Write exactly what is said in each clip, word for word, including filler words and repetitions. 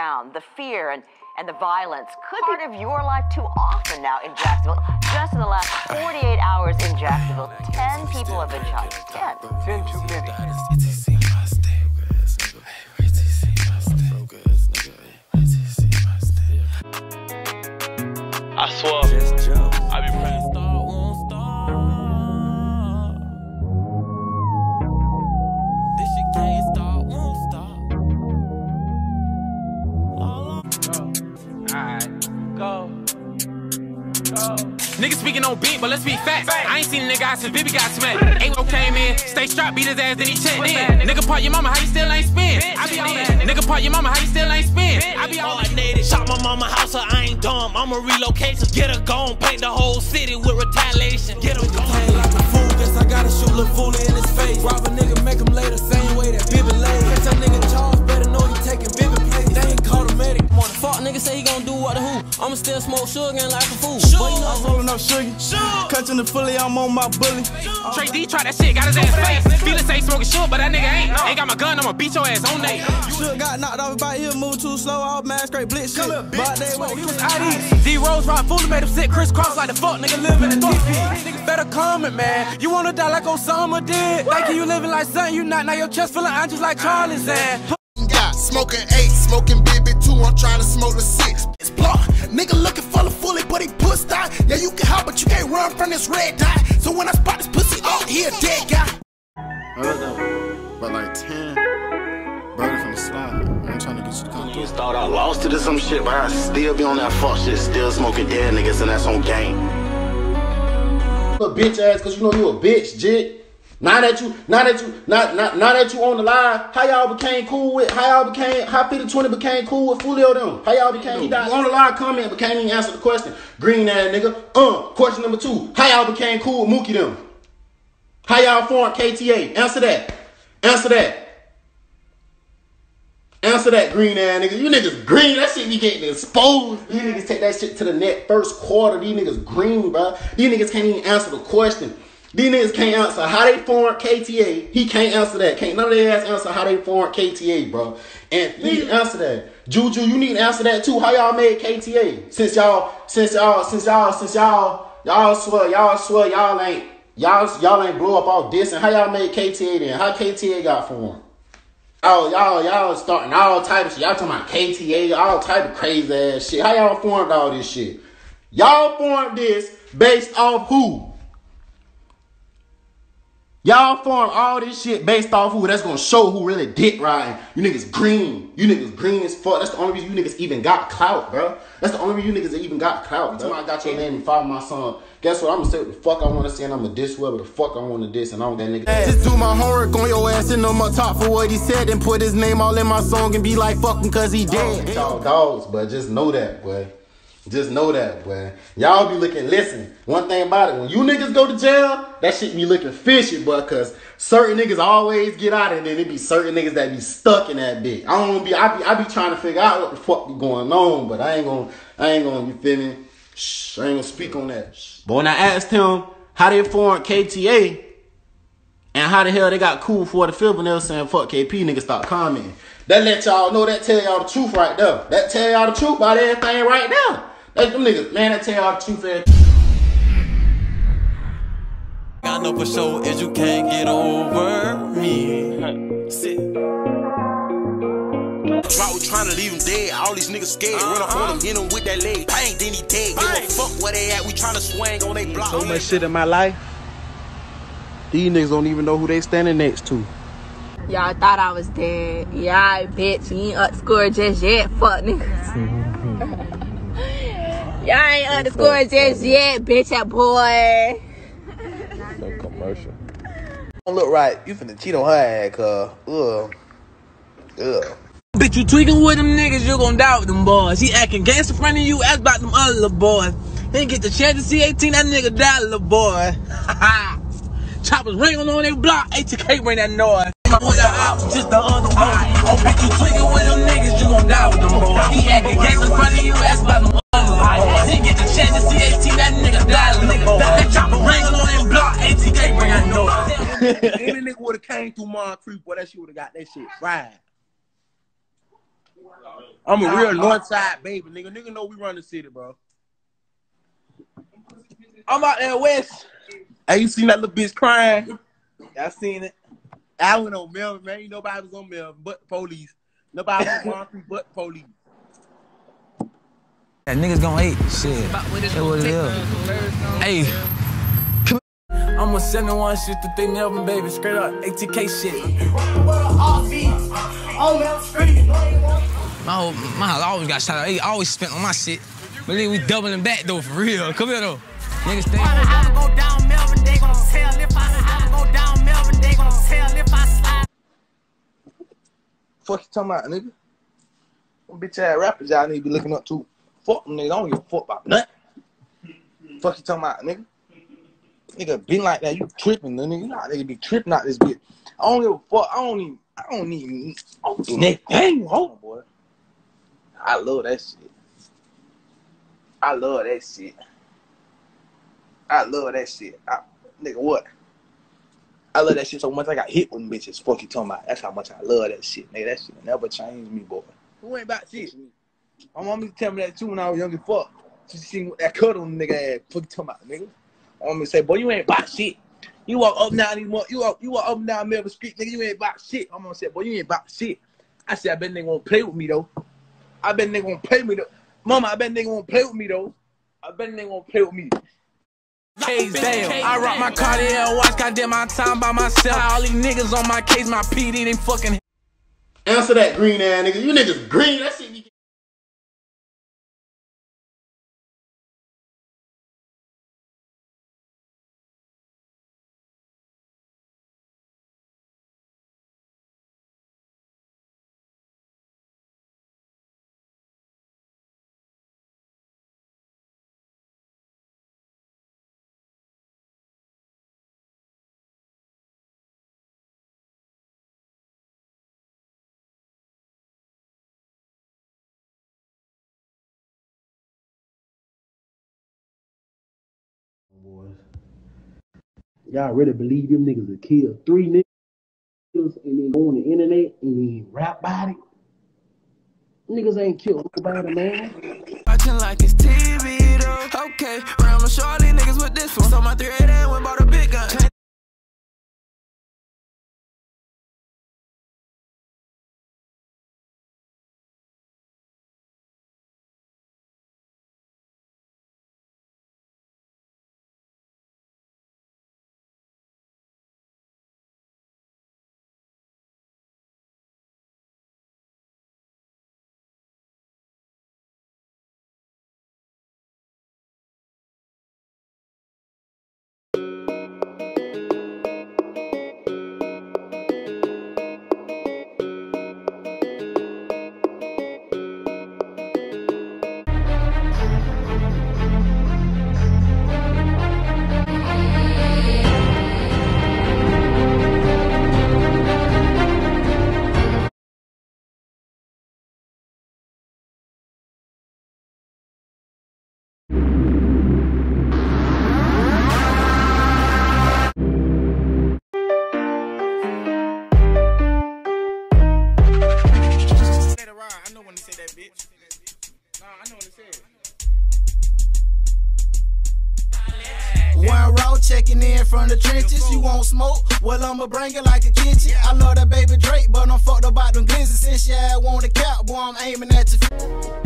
sound, the fear, and, and the violence could be part of your life too often now in Jacksonville. Just in the last forty-eight hours in Jacksonville, ten people have been shot. Ten. Ten too many. I swear, I be praying. Niggas speaking on beat, but let's be facts. I ain't seen a nigga out since Bibby got smacked. Ain't came in, stay strapped, beat his ass, then he checked in. Nigga part your mama, how you still ain't spin? I be on that. Nigga part your mama, how you still ain't spin? I be on that. All I shot my mama house, so I ain't dumb. I'ma relocate, so get her gone. Paint the whole city with retaliation. Get her gone. Playing like a fool, guess I gotta shoot Lil Foolie in his face. Rob a nigga, make him lay the same way that Bibby laid. Catch that nigga Charles, better know he taking Bibby place. They ain't called a medic. Fuck nigga say he gon' do what the who. I'ma still smoke sugar and like a fool. Boy, you know I'm rolling up sugar, catching the fully, I'm on my bully. Trey D try that shit, got his ass face. Feelin' say smoking sugar, but that nigga ain't. Ain't got my gun, I'ma beat your ass on that. Sugar got knocked off by him, move too slow, all mad straight blitz shit. But they went, he was I D. D Rose robbed Foolie, made him sick, crisscross like the fuck nigga living in the D P. Nigga better comment, man. You wanna die like Osama did? Thinking you living like something you not, now your chest feelin' I'm just like Charlie's ass. Smoking eight, smoking Bibby two, I'm tryna smoke the six. It's block, nigga looking for the fully, but he pushed out. Yeah, you can hop, but you can't run from this red dot. So when I spot this pussy, oh, he a dead guy. I heard that, but like ten, burning from the slide. I'm trying to get you to come through. Thought I lost it or some shit, but I still be on that fuck shit, still smoking dead niggas, and that's on game. Little bitch ass, cause you know you a bitch, jit. Now that you, now that you, now, now, now that you on the live, how y'all became cool with, how y'all became, how fifty twenty became cool with Foolie them? How y'all became, he died on the live comment, but can't even answer the question. Green ass nigga. Uh, question number two, how y'all became cool with Mookey them? How y'all formed K T A? Answer that. Answer that. Answer that, green ass nigga. You niggas green. That shit be getting exposed. You niggas take that shit to the net first quarter. These niggas green, bro. These niggas can't even answer the question. These niggas can't answer how they formed K T A. He can't answer that. Can't none of their ass answer how they formed K T A, bro. And you need to answer that. Juju, you need to answer that too. How y'all made K T A? Since y'all, since y'all, since y'all, since y'all, y'all swear, y'all swear, y'all ain't, y'all, y'all ain't blow up all this. And how y'all made K T A then? How K T A got formed? Oh, y'all, y'all starting all type of shit. Y'all talking about K T A, all type of crazy ass shit. How y'all formed all this shit? Y'all formed this based off who? Y'all form all this shit based off who? That's gonna show who really dick riding. You niggas green. You niggas green as fuck. That's the only reason you niggas even got clout, bro. That's the only reason you niggas even got clout. Until I got your name and follow my son. Guess what? I'm gonna say what the fuck I wanna say, and I'm gonna diss whoever the fuck I wanna diss, and I don't that nigga. Just do my homework on your ass and on my top for what he said, and put his name all in my song and be like fucking cause he dead. Y'all dogs, but just know that, boy. Just know that, boy. Y'all be looking, listen, one thing about it, when you niggas go to jail, that shit be looking fishy, boy, because certain niggas always get out, and then it be certain niggas that be stuck in that bitch. I don't be, I be, I be trying to figure out what the fuck be going on, but I ain't gonna, I ain't gonna, you feel me? Shh, I ain't gonna speak on that. But when I asked him how they formed K T A, and how the hell they got cool for the film, and they were saying, fuck K P, niggas stop commenting. That let y'all know, that tell y'all the truth right there. That tell y'all the truth about everything right now. Like them niggas, man, I tell y'all the truth, man. I know for sure is you can't get over me. Sit. Why we trying to leave him dead? All these niggas scared. Uh-huh. Run up on him, hit him with that leg. Bang, then he dead. Give a fuck where they at. We trying to swing on they block. So much shit in my life. These niggas don't even know who they standing next to. Y'all thought I was dead. Yeah, bitch, you ain't up score just yet. Fuck niggas. Y'all ain't underscoring just yet, bitch, that boy. So commercial. Don't look right. You finna cheat on her ass, cuz. Ugh. Ugh. Bitch, you tweaking with them niggas, you gon' die with them boys. He acting gangster front of you, ask about them other little boys. Then get the chance to see eighteen, that nigga die, little boy. Choppers ringing on their block, A T K bring that noise. With the out, just the other boy. Oh, bitch, you tweaking with them niggas, you gon' die with them boys. He acting gangster front of you, ask about them. Didn't get the chance to see A T K, that nigga died, nigga died. That chopper wrangle on him block, A T K bring that noise. Any nigga would've came through Mon Creek, boy, that shit would've got that shit fried. I'm a uh, real north side baby, nigga. Nigga know we run the city, bro. I'm out there west. Hey, you seen that little bitch crying? I seen it. I went on Melvin, man. Ain't nobody was on Melvin but police. Nobody was on through but police. That niggas gonna hate shit. That what it is. Hey. I'm a seventy-one shit to three Melvin, baby. Straight up A T K shit. My whole, my house always got shot up. They always spent on my shit. But then we doubling back, though, for real. Come here, though. Niggas think. If I go down Melvin, they gon' tell. If I go down Melvin, they gon' tell. If I slide. Fuck you talking about, nigga? Them bitch ass rappers y'all need to be looking up to. Fuck them, nigga. I don't give a fuck about nothing. Fuck you talking about, nigga? Nigga been like that, you tripping, nigga. You know how nigga be tripping out this bitch. I don't give a fuck. I don't even, I don't even, I don't do nothing. Hold on, boy. I love that shit. I love that shit. I love that shit. I, nigga, what? I love that shit so much I got hit with them bitches. Fuck you talking about. That's how much I love that shit, nigga. That shit never changed me, boy. Who ain't about shit? My mom used to tell me that too when I was young as fuck. She seen that cut on nigga ass. Fuck you talking about, nigga. I'm gonna say, boy, you ain't about shit. You walk up now, you up, you walk up now, Melvin Street, nigga. You ain't about shit. I'm gonna say, boy, you ain't about shit. I said, I bet they gonna play with me though. I bet they gonna play with me though. Mama, I bet they gonna play with me though. I bet they gonna play with me. Case down. I rock my Cartier watch. Goddamn, my time by myself. All these niggas on my case, my P D, they fucking answer that green ass nigga. You niggas green. That shit. Be boys, y'all really believe them niggas will kill three niggas and then go on the internet and then rap about it? Niggas ain't killed nobody, man. Watching like it's T V though. Okay, but I'm a shorty niggas with this one. So my three eight ain't went bought a big gun. Checking in from the trenches, you won't smoke? Well, I'ma bring it like a kitchen. I love that baby Drake, but I'm fucked up about them glizzy. Since your ass want a cap, boy, I'm aiming at your...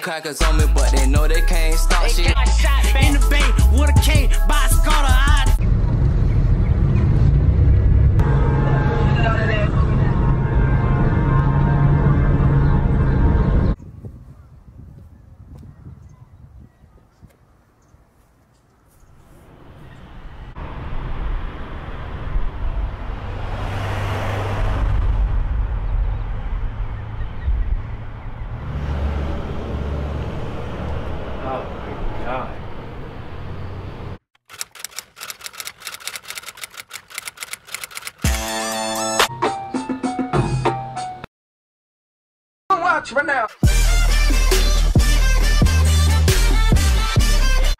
Crackers on me, but they know they can't stop shit. They got shot in the bay with a K by a Scarter eye. watch right now.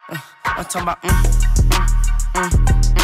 Uh, I'm talking about mm, mm, mm, mm.